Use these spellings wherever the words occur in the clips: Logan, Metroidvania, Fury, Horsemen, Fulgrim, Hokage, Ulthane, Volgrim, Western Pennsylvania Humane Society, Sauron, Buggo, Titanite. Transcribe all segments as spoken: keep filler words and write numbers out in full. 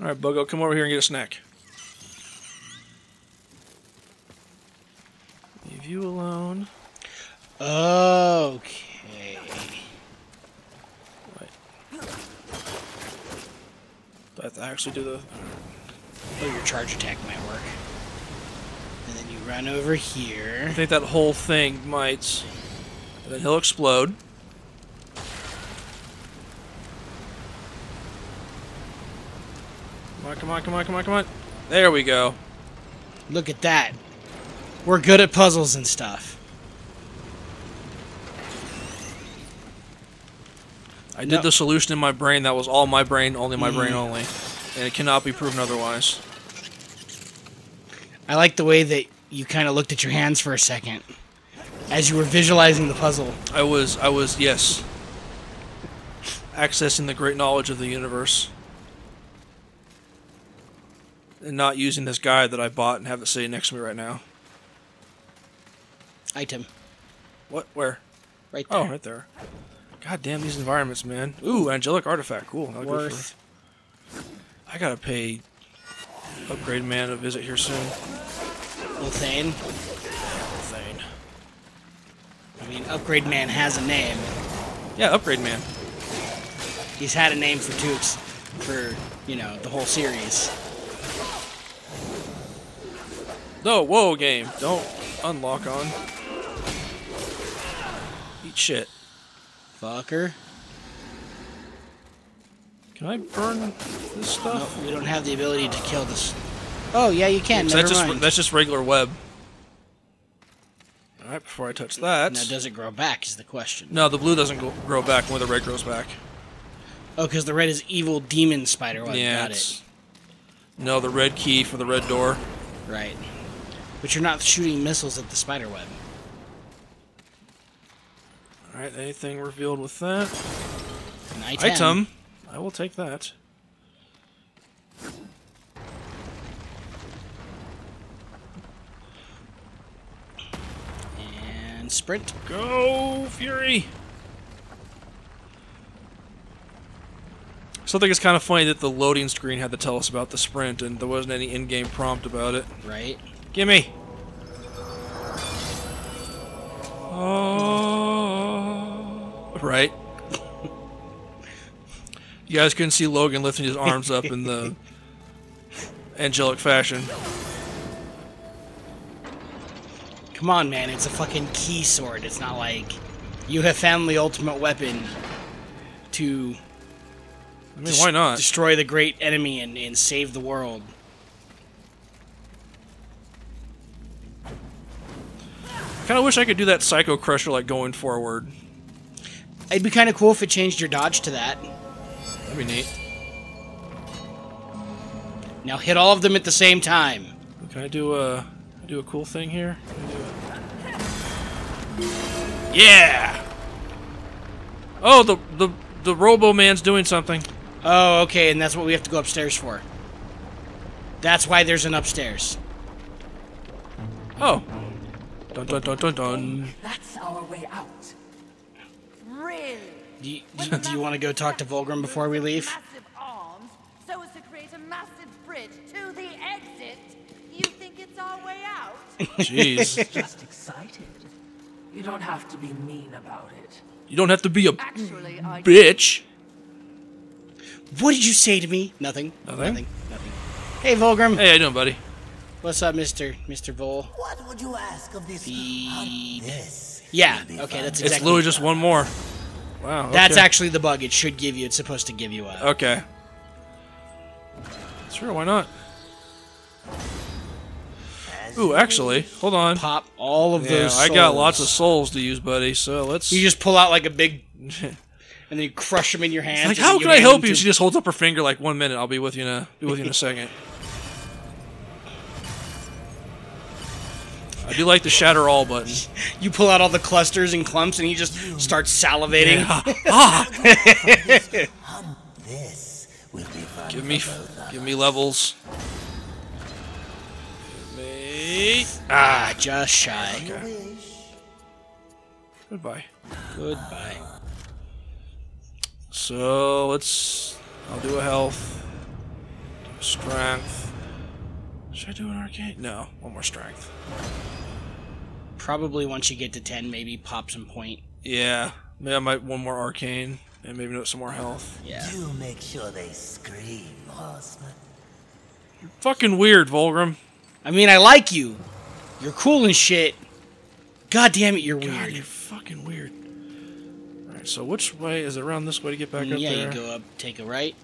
All right, Buggo, come over here and get a snack. Leave you alone. Okay. Wait. Do I have to actually do the... Oh, your charge attack might work. And then you run over here. I think that whole thing might... And then he'll explode. Come on, come on, come on, come on, come on. There we go. Look at that. We're good at puzzles and stuff. I did no. the solution in my brain. That was all my brain, only my mm. brain only. And it cannot be proven otherwise. I like the way that you kind of looked at your hands for a second. As you were visualizing the puzzle. I was, I was, yes. Accessing the great knowledge of the universe. And not using this guide that I bought and have it sitting next to me right now. Item. What? Where? Right there. Oh, right there. God damn these environments, man. Ooh, angelic artifact. Cool. That'll Worth. Go I gotta pay Upgrade Man a visit here soon. Ulthane? Ulthane. I mean, Upgrade Man has a name. Yeah, Upgrade Man. He's had a name for two, for, you know, the whole series. No, whoa, game. Don't unlock on. Eat shit. Fucker. Can I burn this stuff? No, we don't have the ability to kill this. Oh, yeah, you can. Never that's, mind. Just, that's just regular web. Alright, before I touch that... Now, does it grow back is the question. No, the blue doesn't go, grow back when the red grows back. Oh, because the red is evil demon spider web. Yeah, got it. No, the red key for the red door. Right. But you're not shooting missiles at the spider web. Alright, anything revealed with that? An item. item. I will take that. And sprint. Go, Fury! So I think it's kind of funny that the loading screen had to tell us about the sprint and there wasn't any in-game prompt about it. Right. Gimme! Oh, right. You guys couldn't see Logan lifting his arms up in the angelic fashion. Come on, man. It's a fucking key sword. It's not like you have found the ultimate weapon to I mean, why not? destroy the great enemy and, and save the world. I kind of wish I could do that Psycho Crusher, like, going forward. It'd be kind of cool if it changed your dodge to that. That'd be neat. Now hit all of them at the same time. Can I do a do a cool thing here? Yeah. Oh, the the the Robo Man's doing something. Oh, okay, and that's what we have to go upstairs for. That's why there's an upstairs. Oh. Dun dun dun dun dun. That's our way out. Really? Do you, do, do you want to go talk to Volgrim before we leave? Massive arms, so as to create a massive bridge to the exit. You think it's our way out? Jeez. Just excited. You don't have to be mean about it. You don't have to be a Actually, I bitch. What did you say to me? Nothing. Nothing. Nothing. Nothing. Hey, Volgrim. Hey, how you doing, buddy? What's up, Mister Mister Vol? What would you ask of this? The... This yeah. Okay, that's exactly. It's literally just one more. Wow, okay. That's actually the bug it should give you. It's supposed to give you a... Okay. Sure, why not? Ooh, actually, hold on. Pop all of yeah, those souls. I got lots of souls to use, buddy, so let's... You just pull out like a big... and then you crush them in your hands. Like, how can I help you? To... She just holds up her finger like, one minute, I'll be with you in a, be with you in a second. I do like the shatter all button. You pull out all the clusters and clumps and you just start salivating. Yeah. Ah. This will be fun. Give me give me levels. Give me Ah, just shy. Okay. Goodbye. Goodbye. So let's I'll do a health. Strength. Should I do an arcade? No, one more strength. Probably once you get to ten, maybe pop some point. Yeah, maybe I might one more arcane and maybe some more health. Yeah. Do make sure they scream, horseman. You're fucking weird, Volgrim. I mean, I like you. You're cool and shit. God damn it, you're God, weird. You're fucking weird. Alright, so which way is it? Around this way to get back mm, up yeah, there? Yeah, you go up, take a right,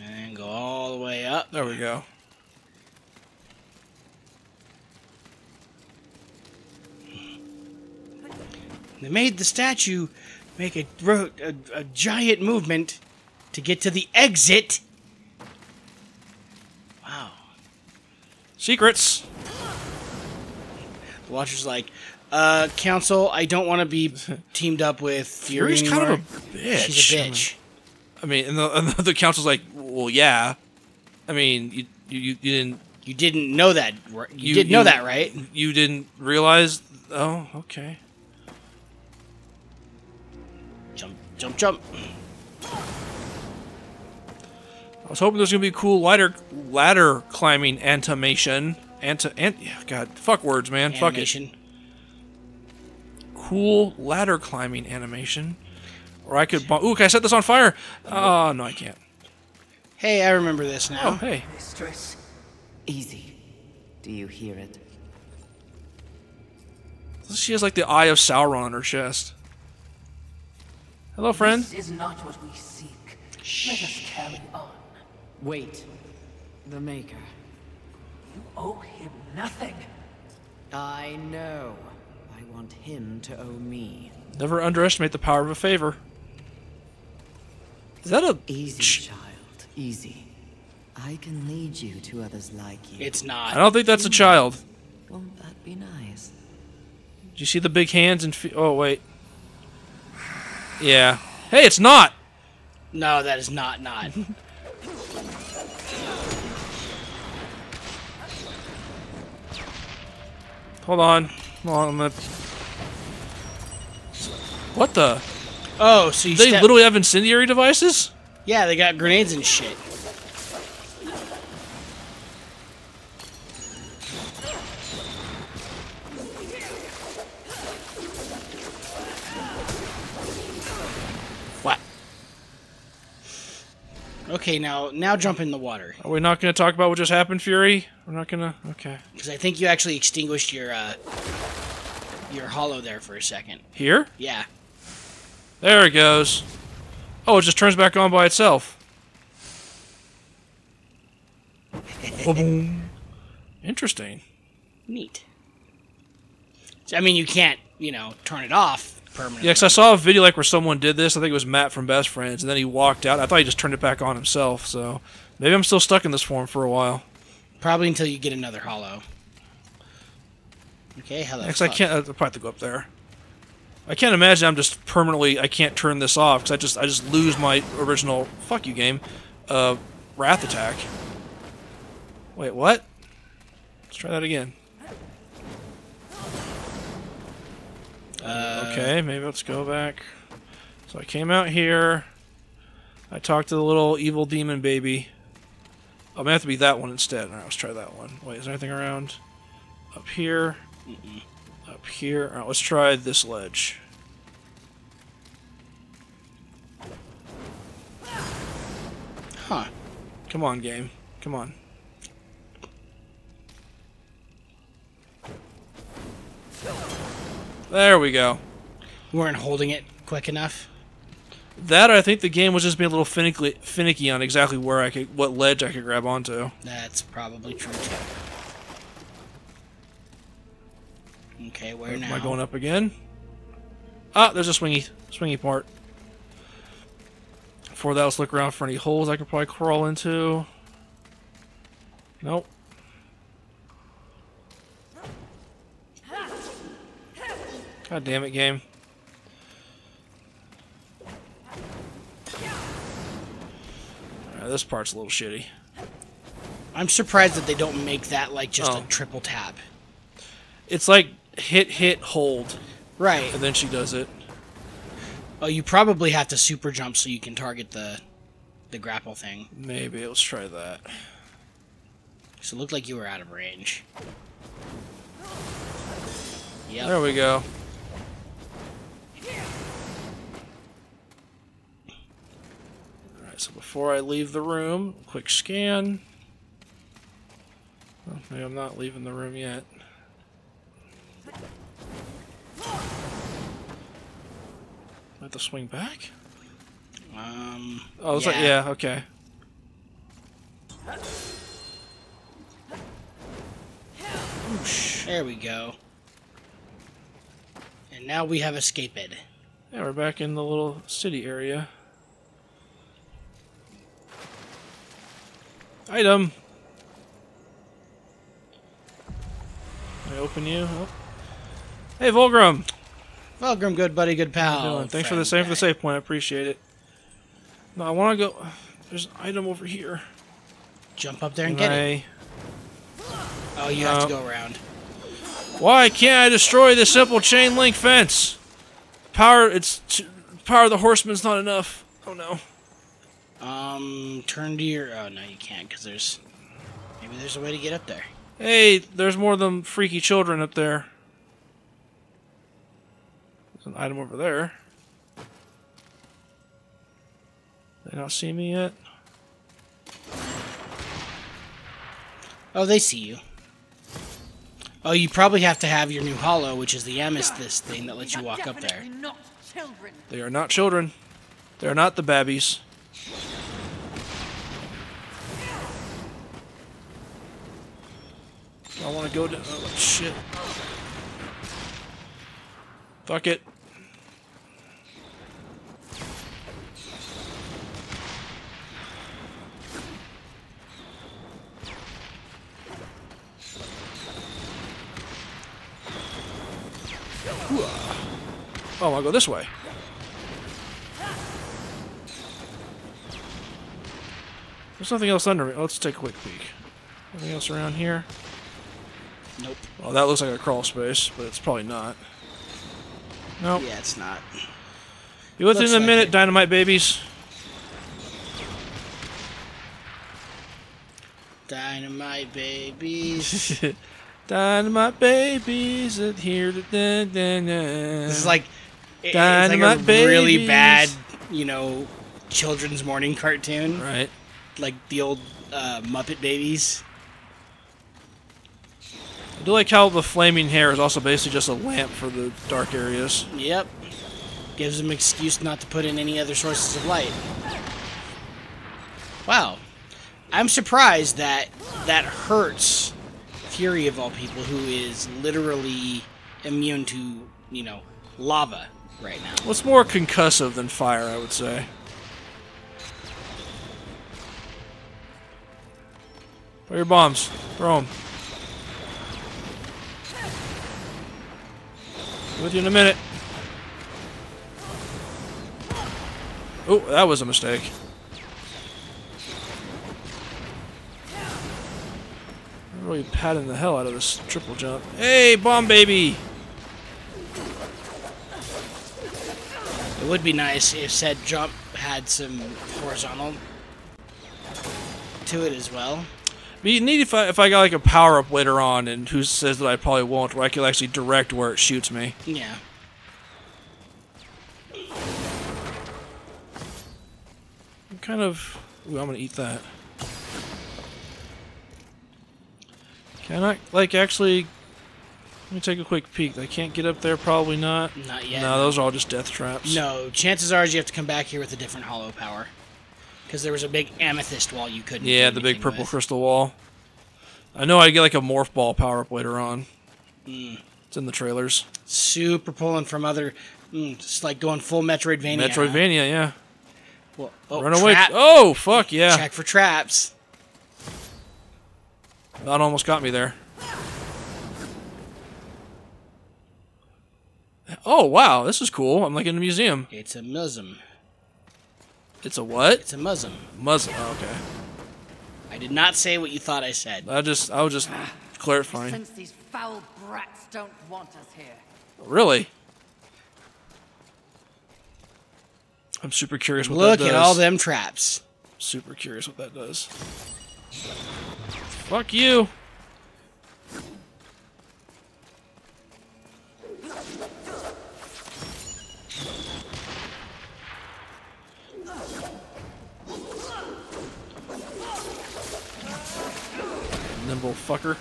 and go all the way up. There we go. They made the statue make a, a, a giant movement to get to the exit. Wow. Secrets. The Watcher's like, uh, Council, I don't want to be teamed up with Fury Fury's anymore. Kind of a bitch. She's a bitch. I mean, and the, and the Council's like, well, yeah. I mean, you, you, you didn't... You didn't know that. You, you didn't know you, that, right? You didn't realize... Oh, okay. Jump, jump, jump. I was hoping there's going to be a cool ladder, ladder climbing animation. Anta, ant, yeah, God, fuck words, man. Animation. Fuck it. Cool ladder climbing animation. Or I could... Ooh, can I set this on fire? Oh, uh, no, I can't. Hey, I remember this now. Oh, hey. Mistress, easy. Do you hear it? She has, like, the eye of Sauron on her chest. Hello, friend. This is not what we seek. Shh. Let us carry on. Wait. The Maker. You owe him nothing. I know. I want him to owe me. Never underestimate the power of a favor. Is that a... Easy, child. Easy. I can lead you to others like you. It's not. I don't think that's a child. Won't that be nice? Did you see the big hands and feet? Oh, wait. Yeah. Hey, it's not! No, that is not not. Hold on. Hold on, I'm gonna... What the? Oh, so you They step... literally have incendiary devices? Yeah, they got grenades and shit. What? Okay, now now jump in the water. Are we not going to talk about what just happened, Fury? We're not going to... Okay. Because I think you actually extinguished your... Uh... You're hollow there for a second. Here? Yeah. There it goes. Oh, it just turns back on by itself. Boom. Interesting. Neat. So, I mean, you can't, you know, turn it off permanently. Yeah, because I saw a video like where someone did this. I think it was Matt from Best Friends, and then he walked out. I thought he just turned it back on himself, so maybe I'm still stuck in this form for a while. Probably until you get another hollow. Okay, hello. Next, I can't. I'll probably have to go up there. I can't imagine I'm just permanently. I can't turn this off because I just I just lose my original fuck you game, uh, wrath attack. Wait, what? Let's try that again. Uh, okay, maybe let's go back. So I came out here. I talked to the little evil demon baby. Oh, I may have to be that one instead. All right, let's try that one. Wait, is there anything around? Up here. Mm-mm. Up here. Alright, let's try this ledge. Huh. Come on, game. Come on. There we go. We weren't holding it quick enough. That, I think the game was just being a little finicky, finicky on exactly where I could, what ledge I could grab onto. That's probably true, too. Okay, where now? Am I going up again? Ah, there's a swingy, swingy part. Before that, let's look around for any holes I could probably crawl into. Nope. God damn it, game. Alright, this part's a little shitty. I'm surprised that they don't make that like just oh. a triple tap. It's like... Hit, hit, hold. Right. And then she does it. Oh, you probably have to super jump so you can target the the grapple thing. Maybe, let's try that. So it looked like you were out of range. Yep. There we go. Alright, so before I leave the room, quick scan. Well, maybe I'm not leaving the room yet. I have to swing back? Um. Oh, it's yeah. Like, yeah, okay. Oosh, there we go. And now we have escaped. Yeah, we're back in the little city area. Item! Can I open you? Oh. Hey, Volgrim! Volgrim, good buddy, good pal. Thanks for the save for the save point, I appreciate it. No, I want to go... There's an item over here. Jump up there and get it. Oh, you have to go around. Why can't I destroy this simple chain link fence? Power... It's... Power of the horseman's not enough. Oh, no. Um, turn to your... Oh, no, you can't, because there's... Maybe there's a way to get up there. Hey, there's more of them freaky children up there. There's an item over there. They don't see me yet. Oh, they see you. Oh, you probably have to have your new hollow, which is the amethyst thing that lets you walk up there. Not children. They are not children. They are not the babbies. I want to go to. Oh shit! Fuck it. Oh, I'll go this way. There's nothing else under me. Let's take a quick peek. Anything else around here? Nope. Well, that looks like a crawl space, but it's probably not. Nope. Yeah, it's not. Be with you in a minute, dynamite babies. Dynamite babies. Dynamite babies that here to da, da, da. This is like it, dynamite it's like a babies. Really bad, you know, children's morning cartoon. Right. Like the old uh, Muppet Babies. I do like how the flaming hair is also basically just a lamp for the dark areas. Yep. Gives them an excuse not to put in any other sources of light. Wow. I'm surprised that that hurts Fury, of all people, who is literally immune to, you know, lava right now. Well, it's more concussive than fire, I would say. Throw your bombs. Throw them. With you in a minute. Oh, that was a mistake. I'm really patting the hell out of this triple jump. Hey, bomb baby! It would be nice if said jump had some horizontal to it as well. But you need if I, if I got like a power up later on, and who says that I probably won't, where I could actually direct where it shoots me. Yeah. I'm kind of. Ooh, I'm gonna eat that. Can I like actually? Let me take a quick peek. I can't get up there. Probably not. Not yet. No, those are all just death traps. No, chances are you have to come back here with a different hollow power. Because there was a big amethyst wall you couldn't. Yeah, the big purple with. crystal wall. I know I get like a morph ball power up later on. Mm. It's in the trailers. Super pulling from other. Mm, it's like going full Metroidvania. Metroidvania, yeah. Well, oh, run away! Oh fuck yeah! Check for traps. That almost got me there. Oh wow, this is cool. I'm like in a museum. It's a museum. It's a what? It's a Muslim. Muslim. Oh, okay. I did not say what you thought I said. I just, I was just clarifying. Since these foul brats don't want us here. Really? I'm super curious what that does. Look at all them traps. super curious what that does. Fuck you! Nimble fucker.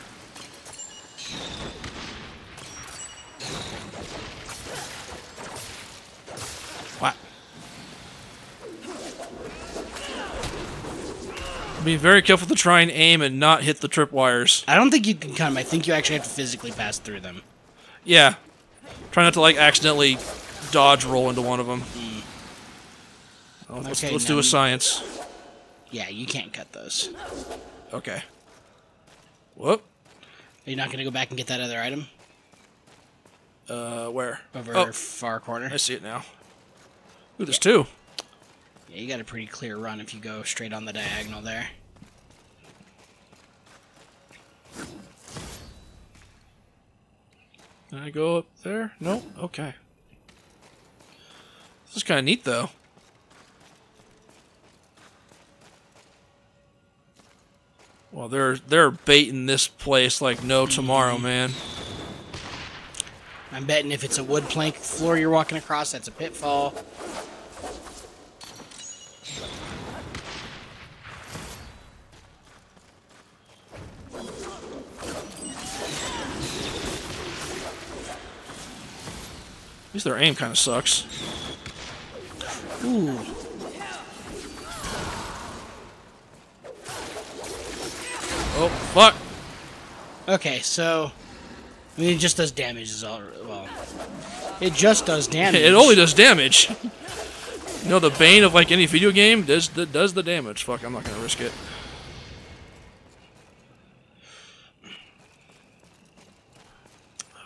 Be very careful to try and aim and not hit the tripwires. I don't think you can come. I think you actually have to physically pass through them. Yeah. Try not to, like, accidentally dodge roll into one of them. Mm. Oh, let's okay, let's do a science. Yeah, you can't cut those. Okay. Whoop. Are you not going to go back and get that other item? Uh, where? Over oh. far corner. I see it now. Ooh, there's yeah. two. Yeah, you got a pretty clear run if you go straight on the diagonal there. Can I go up there? No? Okay. This is kind of neat, though. Well, they're, they're baiting this place like no tomorrow, man. I'm betting if it's a wood plank floor you're walking across, that's a pitfall. At least their aim kind of sucks. Ooh. Oh, fuck! Okay, so... I mean, it just does damage is all... Well... It just does damage. It only does damage! You know, the bane of, like, any video game does the, does the damage. Fuck, I'm not gonna risk it.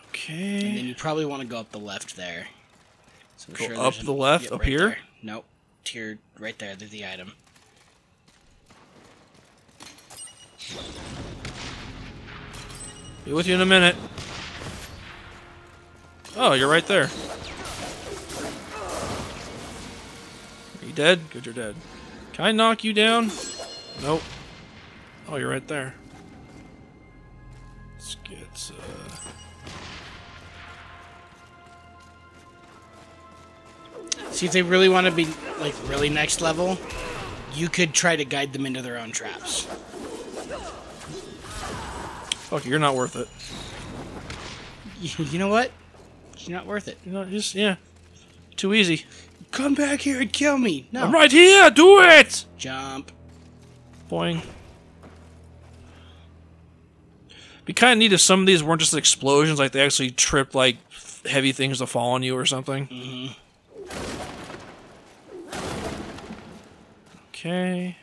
Okay. And then you probably want to go up the left there. So I'm go sure up an, the left? Yep, up right here? There. Nope. To your, right there. There's the item. Be with you in a minute. Oh, you're right there. Are you dead? Good, you're dead. Can I knock you down? Nope. Oh, you're right there. Let's get... Uh... See, if they really want to be, like, really next level, you could try to guide them into their own traps. Fuck, you're not worth it. You, you know what? You're not worth it. You know, just, yeah. Too easy. Come back here and kill me! No. I'm right here! Do it! Jump. Boing. Be kind of neat if some of these weren't just explosions, like they actually tripped, like, heavy things to fall on you or something. Mm-hmm. Okay.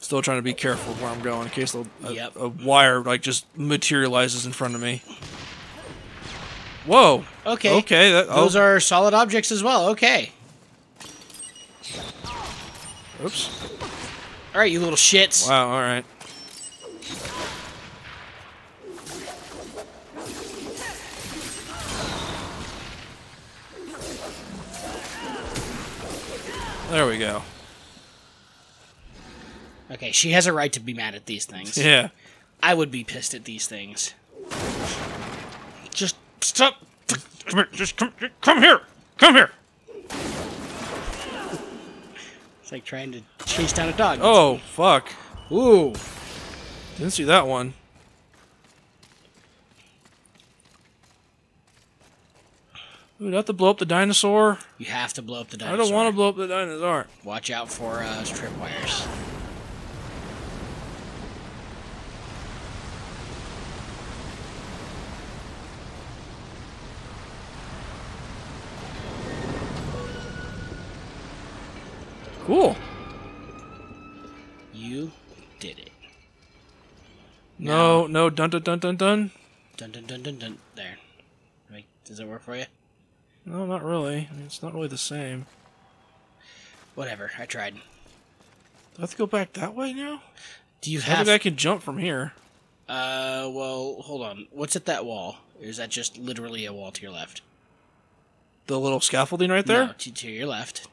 Still trying to be careful where I'm going in case a, yep. a, a wire like just materializes in front of me. Whoa. Okay. Okay. That, oh. Those are solid objects as well. Okay. Oops. All right, you little shits. Wow. All right. There we go. Okay, she has a right to be mad at these things. Yeah. I would be pissed at these things. Just stop. Come here. Just come, come here. Come here. It's like trying to chase down a dog. Oh, fuck. Ooh. Didn't see that one. Ooh, do I have to blow up the dinosaur? You have to blow up the dinosaur. I don't want to blow up the dinosaur. Watch out for uh, tripwires. Cool. You did it. No, now, no, dun dun dun dun dun. Dun dun dun dun dun. There. Wait, does it work for you? No, not really. I mean, it's not really the same. Whatever. I tried. Do I have to go back that way now? Do you have? I think I can jump from here. Uh, well, hold on. What's at that wall? Or is that just literally a wall to your left? The little scaffolding right there? No, to, to your left.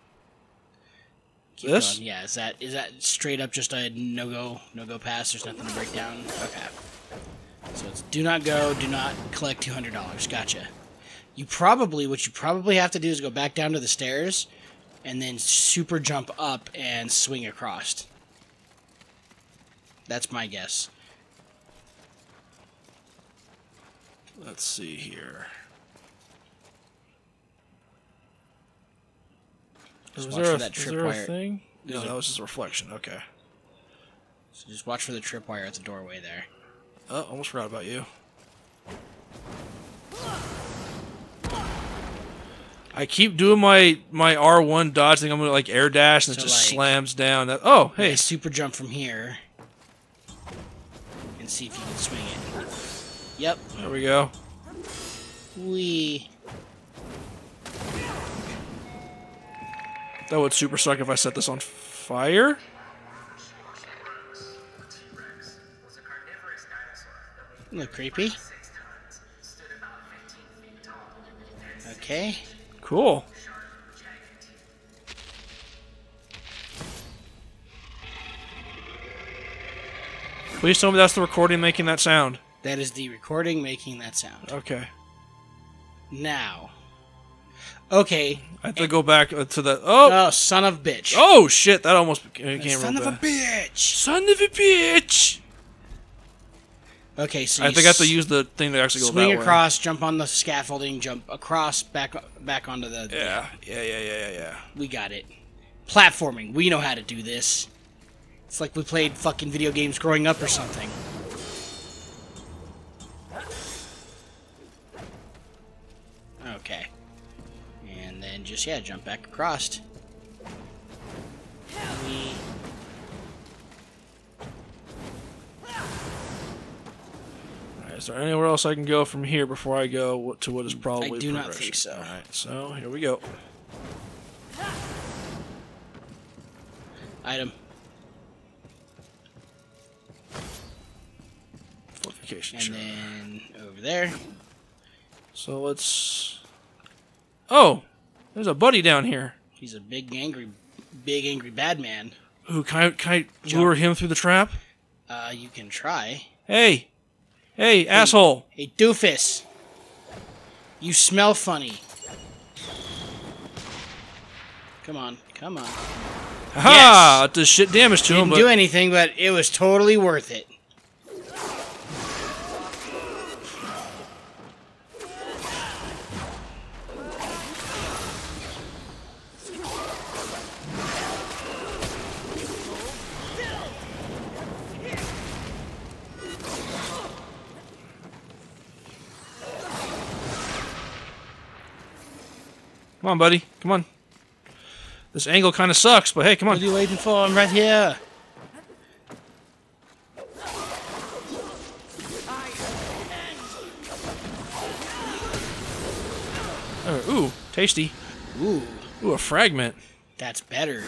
Keep this? Going. Yeah, is that is that straight up just a no-go no-go pass? There's nothing to break down? Okay. So it's do not go, do not collect two hundred dollars. Gotcha. You probably, what you probably have to do is go back down to the stairs and then super jump up and swing across. That's my guess. Let's see here. Just was watch there for a, that tripwire thing? No, that was just a reflection. Okay. So just watch for the tripwire at the doorway there. Oh, almost forgot about you. I keep doing my my R one dodge thing. I'm gonna like air dash and so it just like, slams down. That, oh, hey! Yeah, super jump from here and see if you can swing it. Yep. There we go. Wee. That would super suck if I set this on fire. Look creepy. Okay. Cool. Please tell me that's the recording making that sound. That is the recording making that sound. Okay. Now. Okay. I have to and go back to the... Oh! Oh, son of a bitch. Oh, shit. That almost came right Son of a bitch. Son of a bitch. Okay, so I think I have to use the thing to actually go that way. Swing across, jump on the scaffolding, jump across, back back onto the... Yeah. Yeah, yeah, yeah, yeah, yeah. We got it. Platforming. We know how to do this. It's like we played fucking video games growing up or something. Okay. And then just, yeah, jump back across. We... Is there anywhere else I can go from here before I go to what is probably I do not think so. All right, so here we go. Item. Fortification. And sure. Then over there. So let's... Oh! There's a buddy down here. He's a big, angry, big, angry bad man. Ooh, can I, can I lure him through the trap? Uh, you can try. Hey! Hey, hey, asshole! Hey, doofus! You smell funny. Come on, come on. Haha! Yes. It does shit damage to Didn't him, but... Didn't do anything, but it was totally worth it. Come on, buddy. Come on. This angle kind of sucks, but hey, come on. What are you waiting for? I'm right here. Oh, ooh, tasty. Ooh. Ooh, a fragment. That's better.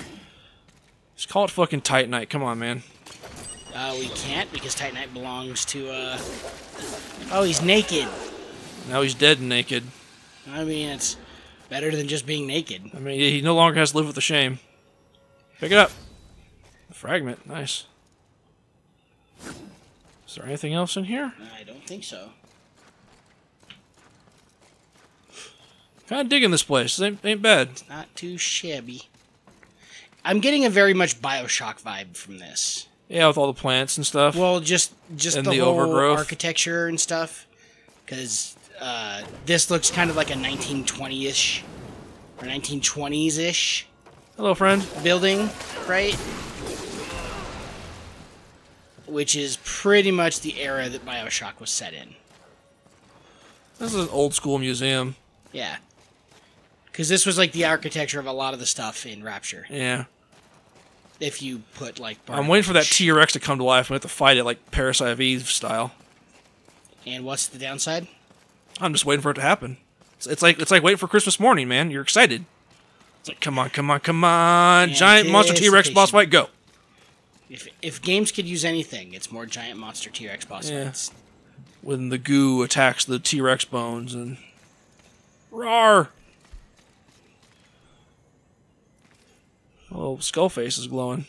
Just call it fucking Titanite. Come on, man. Uh, we can't because Titanite belongs to, uh... Oh, he's naked. Now he's dead and naked. I mean, it's... Better than just being naked. I mean, he no longer has to live with the shame. Pick it up. A fragment. Nice. Is there anything else in here? I don't think so. Kind of digging this place. This ain't, ain't bad. It's not too shabby. I'm getting a very much Bioshock vibe from this. Yeah, with all the plants and stuff. Well, just, just and the, the whole overgrowth. Architecture and stuff. Because... Uh, this looks kind of like a nineteen twenty-ish or nineteen twenties-ish. Hello, friend. Building, right? Which is pretty much the era that Bioshock was set in. This is an old school museum. Yeah, because this was like the architecture of a lot of the stuff in Rapture. Yeah. If you put like, I'm waiting for that T-Rex to come to life. We have to fight it like Parasite of Eve style. And what's the downside? I'm just waiting for it to happen. It's, it's like it's like waiting for Christmas morning, man. You're excited. It's like, come on, come on, come on. And giant monster T-Rex boss fight, go. If, if games could use anything, it's more giant monster T-Rex boss yeah. fights. When the goo attacks the T-Rex bones and... Roar! Oh, Skullface is glowing.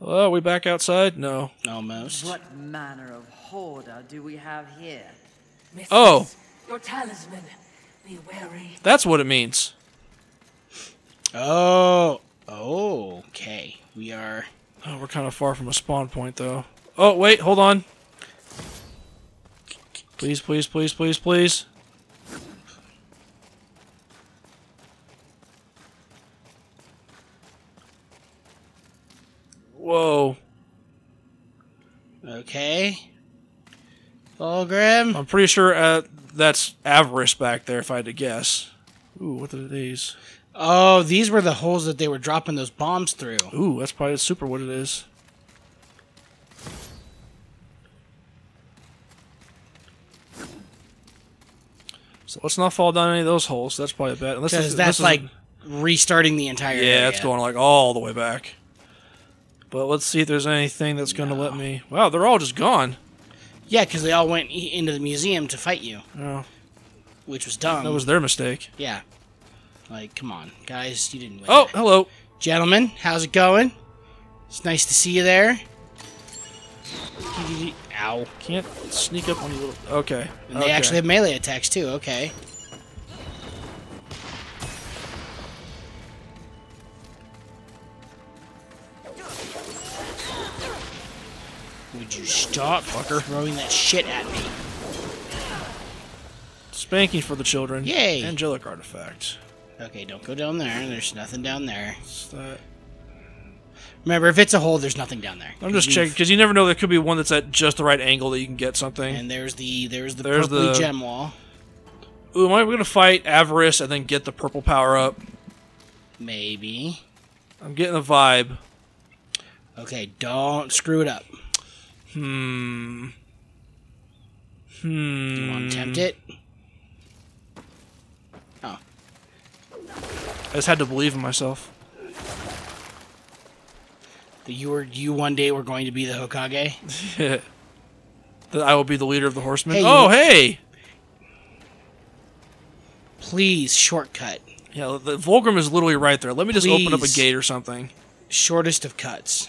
Well, are we back outside? No. Almost. What manner of hoarder do we have here? Missus, oh! Your talisman. Be wary. That's what it means. Oh. Oh, okay. We are... Oh, we're kind of far from a spawn point, though. Oh, wait, hold on. Please, please, please, please, please. Whoa. Okay. Fulgrim? I'm pretty sure uh, that's Avarice back there, if I had to guess. Ooh, what are these? Oh, these were the holes that they were dropping those bombs through. Ooh, that's probably super what it is. So let's not fall down any of those holes. That's probably bad. Because that's like restarting the entire area. Yeah, it's going like all the way back. But let's see if there's anything that's going to let me... Wow, they're all just gone. Yeah, because they all went into the museum to fight you. Oh. Which was dumb. That was their mistake. Yeah. Like, come on, guys, you didn't win. Oh, hello. Gentlemen, how's it going? It's nice to see you there. Ow. Can't sneak up on you little... Okay. And okay. They actually have melee attacks, too. Okay. Would you stop, fucker, throwing that shit at me? Spanking for the children. Yay! Angelic artifact. Okay, don't go down there. There's nothing down there. That? Remember, if it's a hole, there's nothing down there. I'm just checking because you never know. There could be one that's at just the right angle that you can get something. And there's the there's the there's purple the... gem wall. Ooh, am I going to fight Avarice and then get the purple power up? Maybe. I'm getting a vibe. Okay, don't screw it up. Hmm. Hmm. You want to tempt it? I just had to believe in myself. That you were you one day were going to be the Hokage. That I will be the leader of the horsemen. Hey, oh, hey! Please shortcut. Yeah, the Fulgrim is literally right there. Let me just please. Open up a gate or something. Shortest of cuts.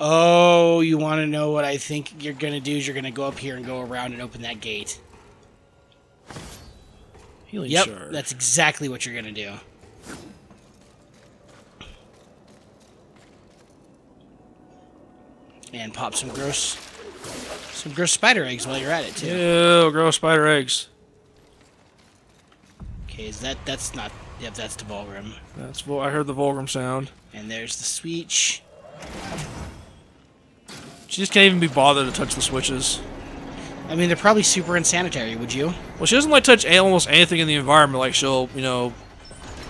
Oh, you want to know what I think you're gonna do? Is you're gonna go up here and go around and open that gate. Healing yep, shard. That's exactly what you're gonna do. And pop some gross, some gross spider eggs while you're at it too. Ew, gross spider eggs. Okay, is that that's not? Yep, that's the Volgrim. That's well, I heard the Volgrim sound. And there's the switch. She just can't even be bothered to touch the switches. I mean, they're probably super unsanitary, would you? Well, she doesn't, like, touch almost anything in the environment. Like, she'll, you know,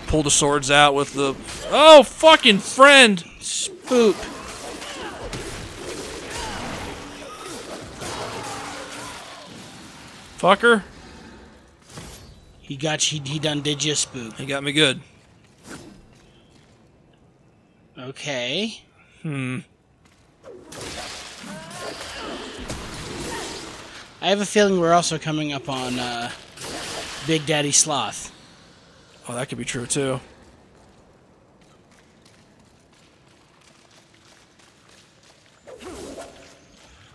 pull the swords out with the... Oh, fucking friend! Spoop. Fucker. He got you... He done did you spoop. He got me good. Okay. Hmm. I have a feeling we're also coming up on uh, Big Daddy Sloth. Oh, that could be true, too.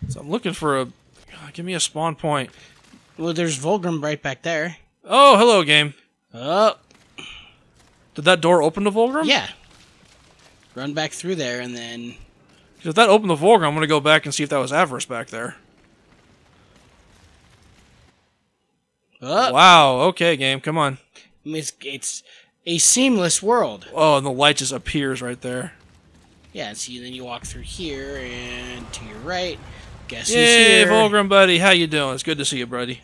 So I'm looking for a... God, give me a spawn point. Well, there's Volgrim right back there. Oh, hello, game. Oh. Did that door open to Volgrim? Yeah. Run back through there, and then... If that opened to Volgrim, I'm going to go back and see if that was Avarice back there. Oh. Wow, okay, game, come on. It's, it's a seamless world. Oh, and the light just appears right there. Yeah, and see, then you walk through here, and to your right, guess who's here. Hey, Volgrim, buddy, how you doing? It's good to see you, buddy.